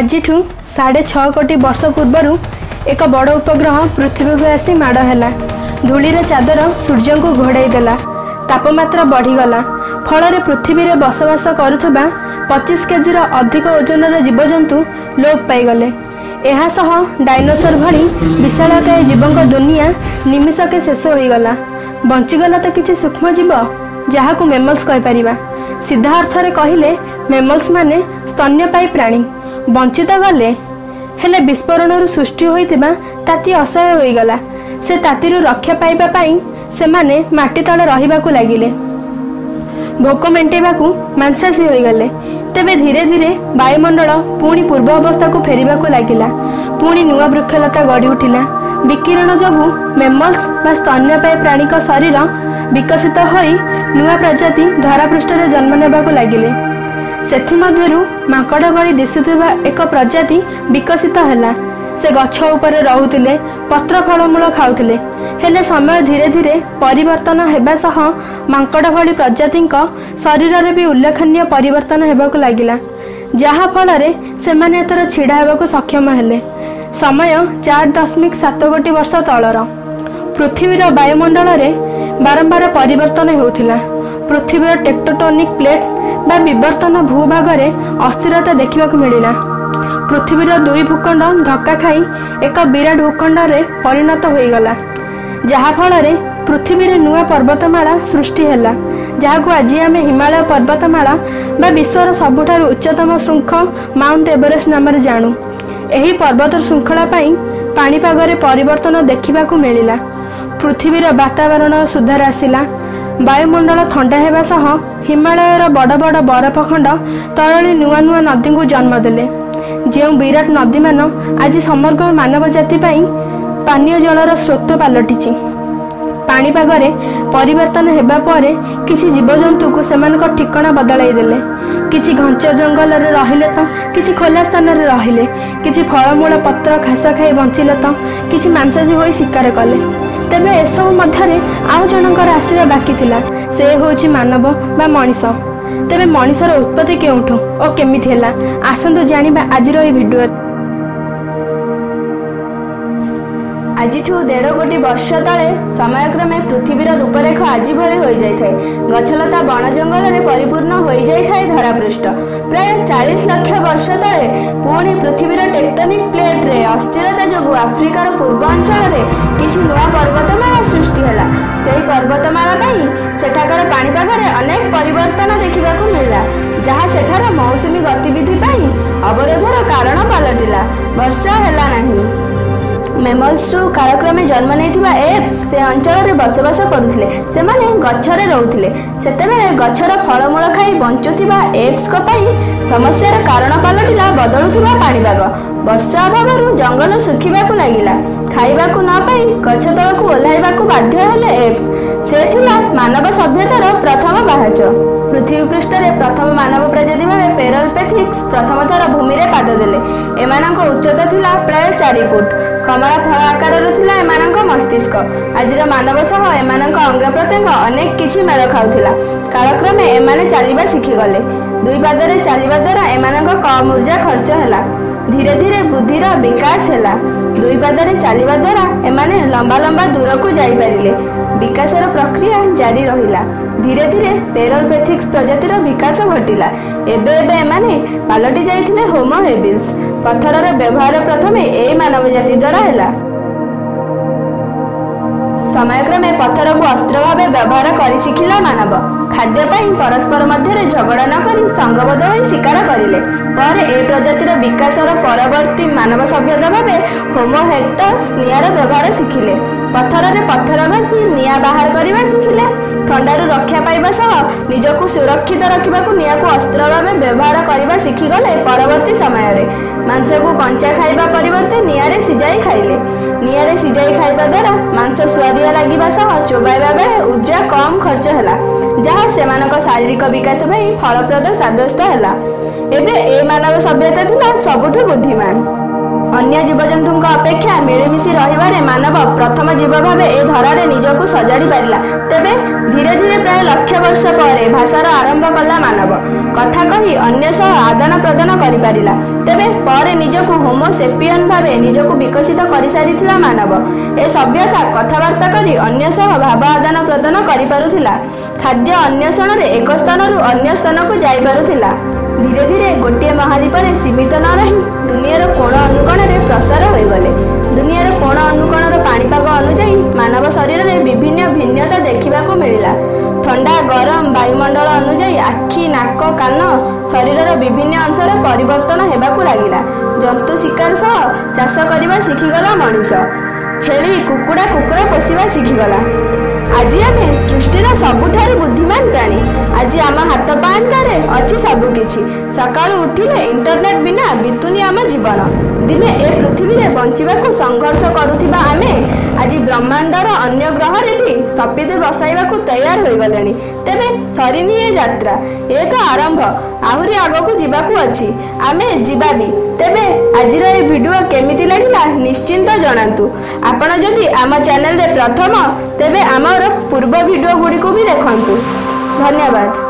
आज 6.5 कोटी वर्ष पूर्व एक बड़ उपग्रह पृथ्वी को आसी माड़ है। धूली चादर सूर्य को घोड़ाई देला, तापमात्रा बढ़ीगला, फल पृथ्वी में बसवास करुवा 25 केजी अधिक ओजन जीवजंतु लोप पाईगले। एहासह डायनोसर भली विशालकाय जीवों दुनिया निमिषके शेष होगला। बंचीगला तो किसी सूक्ष्मजीव जहाँ को मेमल्स कहीपर। सीधा अर्थरे कहले मेमल्स माने स्तन्यपायी प्राणी। बंचित गले हेले विस्फोरण सृष्टि होता ताती असह्य होगला। से ताती रक्षा पाइबापी से माने माटी तले रहिबाकू लागिले। भोक मेटाइवाकू मांसासी होगले। तेबे धीरे धीरे वायुमंडल पुणी पूर्व अवस्था को फेरिबा को लगिला। पुणी नुआ वृक्षलता गढ़ी उठिला। विकिरण जगू मेमल्स व स्तन्यपायी प्राणी का शरीर विकसित होई नुआ प्रजाति धरापृष्ठ रे जन्म नेबा को लगिले। सेथि मध्यरु माकड़ा भली दिसुथिबा एक प्रजाति विकसित हैला। से गच्छ उपरे रहुतिले, पत्र फलमूल खाउतिले। हेले समय धीरे धीरे परिवर्तन हेबा सह मांकड़ा भली प्रजाति शरीर में भी उल्लेखनीय परिवर्तन हेबाकु लागिला। जहा फल रे सेमाने एतर छिड़ा हेबाकु सक्षम हेले। समय 4.7 कोटी वर्ष तलर पृथ्वीर वायुमंडल रे बारंबार परिवर्तन होउथिला। पृथ्वीर टेक्टोनिक प्लेट बा विवर्तन भूभाग रे अस्थिरता देखिबाकु मिलिला। पृथ्वीर दुई भूखंड धक्का खाई एक विराट भूखंड रे परिणत होईगला। जहा फल रे पृथ्वी रे नुआ पर्वतमाला सृष्टि हैला, जहाको आज आम हिमालय पर्वतमाला बा विश्वर सबुठार उच्चतम शृंख माउंट एवरेस्ट नाम रे जानू। एही पर्वत श्रृंखला पाई पाणीपाग रे परिवर्तन देखिबाकू मिलिला। पृथ्वीर वातावरण सुधार आसिला। वायुमंडल ठंडा हेबा सह हिमालयर बड़ बड़ बरफखंड तळले नुआ नुआ नदी को जन्म देले। जो विराट नदी मान आज समग्र मानव जाति पानी जलर स्रोत पलटि। पाणीपाग परिवर्तन हेबा परे किसी जीवजंतु को सेमान को ठिकाना बदलाई देले। किसी घंच जंगल रे रहिले तो किसी खोला स्थान रे रहिले। किसी फलमूल पत्र घास खाई बंचिले तो किसी मांसासी होई शिकार कले। तेबे एसबु मध्यरे आउ जनकर आसीबा बाकी थिला। से होची मानव बा मनीष। तेबे मनीषर उत्पत्ति केउठो और केमिथि हैला आसंतु जानिबा आजिर ए भिडियो। आजिठू 1.5 कोटी वर्ष तले समयक्रमे पृथ्वीर रूपरेखा आजि भली होई जाए। गछलता बण जंगल रे परिपूर्ण होई जाए धरापृष्ठ। प्राय 40 लक्ष वर्ष तले पुणी पृथ्वीर टेक्टोनिक प्लेट रे अस्थिरता जोगु आफ्रिकार पूर्वांचल रे किछु नुआ पर्वतमाला सृष्टि हैला। सेही पर्वतमाला पई सेठाकर पाणीपाग रे अनेक परिवर्तन देखिबाकू मिलला, जहाँ सेठार मौसमी गतिविधि पई अवरोधर कारण पलटिला। वर्षा हैला नाही। मेमल्स कालक्रमे जन्म नहीं एप्स से अंचल में बसवास करुले। से गचरे रोले से गचर फलमूल खाई बंचुवा एप्स समस्या कारण पलटिला बदलुवा पाणीपाग। वर्षा अभाव जंगल सुखा लगिला। खावा नपाई गछ तल को ओह्लैवाक बाध्य एप्स। से मानव सभ्यतार प्रथम बाहच। पृथ्वी पृष्ठ प्रथम मानव प्रजाति भाव पेरलपेथिक्स प्रथम थर भूमि में पाद देले। उच्चता थिला प्राय 4 फुट। कमला फल आकार थिला मस्तिष्क। आजिर मानव सह एम अंग प्रत्यंग अनेक किछि मेल खाउथिला। कालक्रमे एमाने चलिबा शिखिगले। दुई पादरे चलिबा द्वारा एमानंक कम ऊर्जा खर्च हैला। धीरे धीरे बुद्धिर विकास हैला। दुई पादरे चलिबा द्वारा एमाने लंबा लंबा दूर को जाई पारिले। विकासर प्रक्रिया जारी रहिला। धीरे धीरे पेरलपेथिक्स प्रजातिर विकास घटिला। एबे एबे एमाने पालटी जाइथिले होमो हेबिल्स। पत्थरर व्यवहार प्रथमे एई मानव जाति द्वारा हैला। समयक्रमे पत्थर को अस्त्र भाव व्यवहार कर शिखिला मानव। खाद्यपाई परस्पर मध्य झगड़ा न कर संगबद्ध हो शिकार करें। ए प्रजातिर विकासर परवर्ती मानव सभ्यता भाव होमो हेक्टस निआर व्यवहार शिखिले। पत्थर में पत्थर घसी निआ बाहर करने शिखिले। ठंडारू रक्षा पाइबा सह निजक सुरक्षित रखा निआ को अस्त्र भाव व्यवहार करने शिखिगले। परवर्ती समय रे मांस को कंचा खाइबा परिवर्ते निआरे सिजाई खाइले। निआरे सिजाई खाइबा द्वारा मांस स्वादिया लगे सह चोबाइबा बेले ऊर्जा कम खर्च हैला, जहाँ सेमानक शारीरिक विकास भाई फलप्रद सब्यस्त हैला। एबे ए मानव सभ्यता थिला सबुठु बुद्धिमान। अन्य जीवजंतुओं अपेक्षा मिलमिशी रही मानव प्रथम जीव भाव ए धरार निजक सजाड़ी पारा। तेबे धीरे धीरे प्राय लक्ष वर्ष पर भाषार आरंभ कला मानव कथा कही अन्य सह आदान प्रदान कर पारा। तेबे पर निजक होमो सेपियन भाव निजक विकसित कर सारी मानव ए सभ्यता कथबार्ता कर अन्य सह भाव आदान प्रदान कर पारुथिला। खाद्य अन्वेषण एक स्थान रु अन्य स्थान को जाई पारुथिला। धीरे धीरे गोटे महाद्वीप सीमित न रही दुनिया कोण अनुकोण में प्रसार हो गले। दुनिया कोण अनुकोण पाणीपाग अनुजाई मानव शरीर में विभिन्न भिन्नता देखा मिलला। ठंडा गरम वायुमंडल अनुजाई आखि नाक कान शरीर विभिन्न अंशर परिवर्तन होगा लगिला। जंतु शिकार सह चाष करने शिखिगला मनीष। छेली कुकुड़ा कुकुर पोषा शिखिगला। आज आम सृष्टिर सबुठ बुद्धिमान प्राणी। आज आम हाथ पांचारे अच्छी सबुकिछि। सकाल उठिले इंटरनेट बिना बीतुनी आम जीवन। दिने ए पृथ्वी में बंचिबाकू संघर्ष करुथिबा आमे आज ब्रह्मांडर अन्य ग्रह रे भी सपिते बसाइबाकू तैयार हो गलेनी। तेबे सरीनी ए यात्रा ए तो आरंभ आहुरी आगकू जीवाकू अछि आमे जीवा भी। तेबे आजिर ए वीडियो केमिति लागिला निश्चिंत जणातु। आपण जदि आम चैनल रे प्रथम तेबे आम पूर्व वीडियो गुड़ी को भी देखंतु। धन्यवाद।